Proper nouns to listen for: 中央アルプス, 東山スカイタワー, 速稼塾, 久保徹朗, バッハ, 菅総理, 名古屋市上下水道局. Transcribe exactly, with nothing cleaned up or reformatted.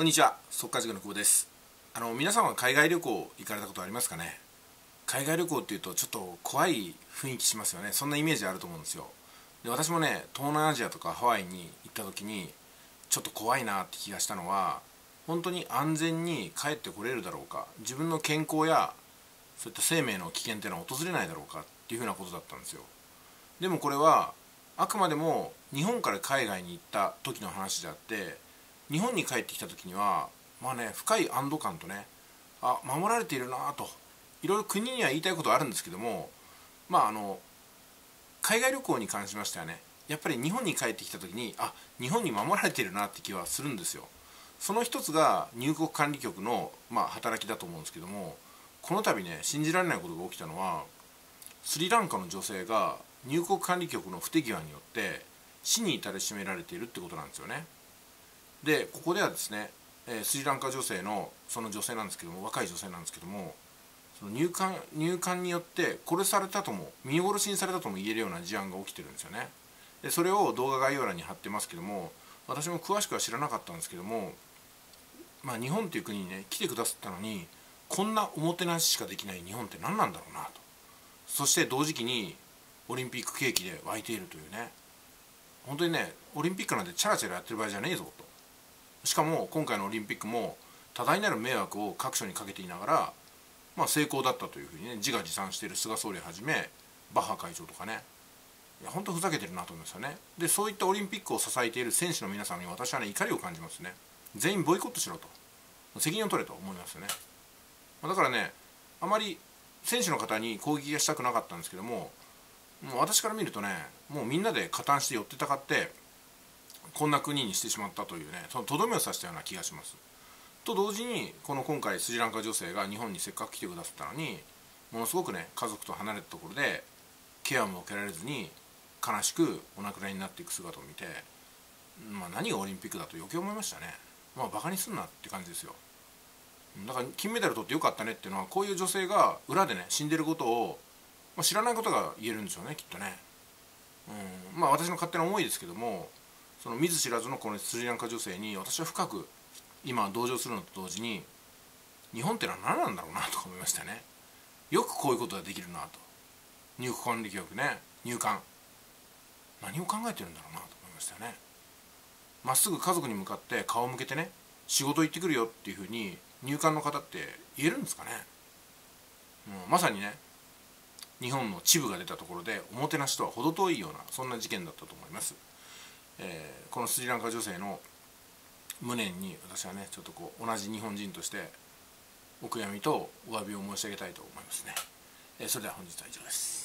こんにちは、速稼塾の久保です。あの皆さんは海外旅行行かれたことありますかね。海外旅行っていうとちょっと怖い雰囲気しますよね。そんなイメージあると思うんですよ。で、私もね、東南アジアとかハワイに行った時にちょっと怖いなって気がしたのは、本当に安全に帰ってこれるだろうか、自分の健康やそういった生命の危険っていうのは訪れないだろうかっていうふうなことだったんですよ。でもこれはあくまでも日本から海外に行った時の話であって、日本に帰ってきた時にはまあね、深い安堵感とね、あ、守られているなと、いろいろ国には言いたいことあるんですけども、まああの海外旅行に関しましてはね、やっぱり日本に帰ってきた時に、あ、日本に守られているなって気はするんですよ。その一つが入国管理局の、まあ、働きだと思うんですけども、この度ね、信じられないことが起きたのは、スリランカの女性が入国管理局の不手際によって死に至りしめられているってことなんですよね。で、ここではですね、えー、スリランカ女性のその女性なんですけども、若い女性なんですけども、その入管入管によって殺されたとも、見殺しにされたとも言えるような事案が起きてるんですよね。で、それを動画概要欄に貼ってますけども、私も詳しくは知らなかったんですけども、まあ、日本という国にね、来てくださったのに、こんなおもてなししかできない日本って何なんだろうなと。そして同時期にオリンピック景気で湧いているというね、本当にね、オリンピックなんてチャラチャラやってる場合じゃねえぞと。しかも今回のオリンピックも多大なる迷惑を各所にかけていながら、まあ、成功だったというふうにね、自画自賛している菅総理はじめバッハ会長とかね、いや本当ふざけてるなと思いますよね。で、そういったオリンピックを支えている選手の皆さんに私はね、怒りを感じますね。全員ボイコットしろと、責任を取れと思いますよね。だからね、あまり選手の方に攻撃がしたくなかったんですけども、もう私から見るとね、もうみんなで加担して寄ってたかってこんな国にしてしまったというね、そのとどめを刺したような気がします。と同時に、この今回スリランカ女性が日本にせっかく来てくださったのに、ものすごくね、家族と離れたところでケアも受けられずに悲しくお亡くなりになっていく姿を見て、まあ、何がオリンピックだと余計思いましたね。まあバカにすんなって感じですよ。だから金メダル取ってよかったねっていうのは、こういう女性が裏でね、死んでることを、まあ、知らないことが言えるんでしょうね、きっとね。うん、まあ私の勝手な思いですけども、その見ず知らずのこのスリランカ女性に私は深く今同情するのと同時に、日本ってのは何なんだろうなとか思いましたね。よくこういうことができるなと。入国管理局ね、入管、何を考えてるんだろうなと思いましたね。まっすぐ家族に向かって顔を向けてね、仕事行ってくるよっていうふうに入管の方って言えるんですかね。もうまさにね、日本の恥部が出たところでおもてなしとは程遠いような、そんな事件だったと思います。えー、このスリランカ女性の無念に私はね、ちょっとこう同じ日本人としてお悔やみとお詫びを申し上げたいと思いますね。えー、それでは本日は以上です。